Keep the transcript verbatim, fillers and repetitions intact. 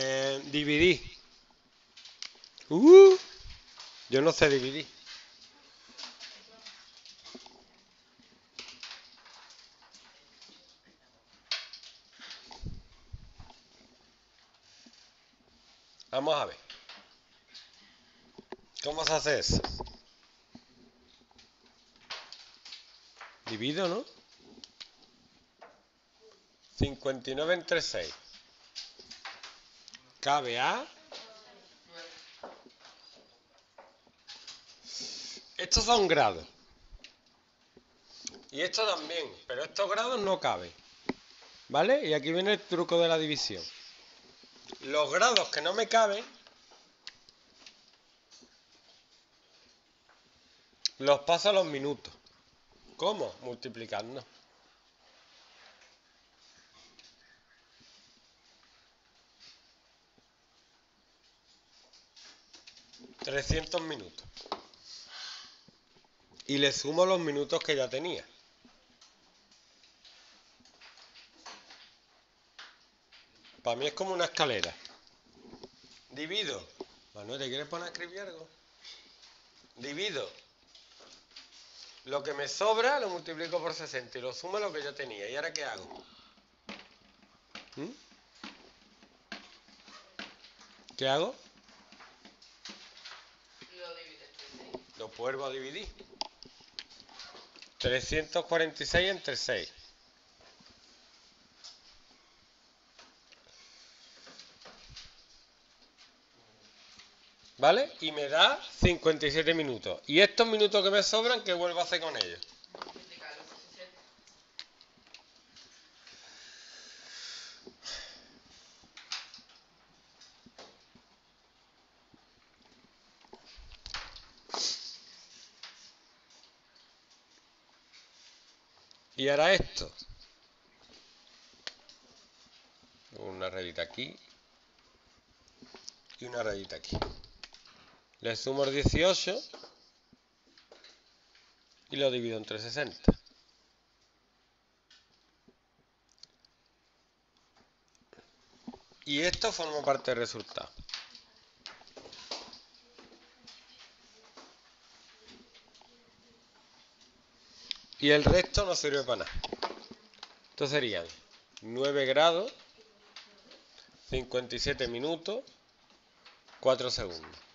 eh, dividir. Uh, yo no sé dividir. Vamos a ver. ¿Cómo se hace eso? Divido, ¿no? cincuenta y nueve entre seis. Cabe a... Estos son grados. Y esto también, pero estos grados no caben. ¿Vale? Y aquí viene el truco de la división. Los grados que no me caben, los paso a los minutos. ¿Cómo? Multiplicando. trescientos minutos. Y le sumo los minutos que ya tenía. Para mí es como una escalera. Divido. Manuel, ¿te quieres poner a escribir algo? Divido. Lo que me sobra lo multiplico por sesenta y lo sumo a lo que yo tenía. ¿Y ahora qué hago? ¿Mm? ¿Qué hago? Lo divides por seis. Lo vuelvo a dividir. trescientos cuarenta y seis entre seis. ¿Vale? Y me da cincuenta y siete minutos. Y estos minutos que me sobran, ¿qué vuelvo a hacer con ellos? Y ahora esto. Una rayita aquí. Y una rayita aquí. Le sumo el dieciocho y lo divido entre sesenta. Y esto forma parte del resultado. Y el resto no sirve para nada. Esto serían nueve grados, cincuenta y siete minutos, cuatro segundos.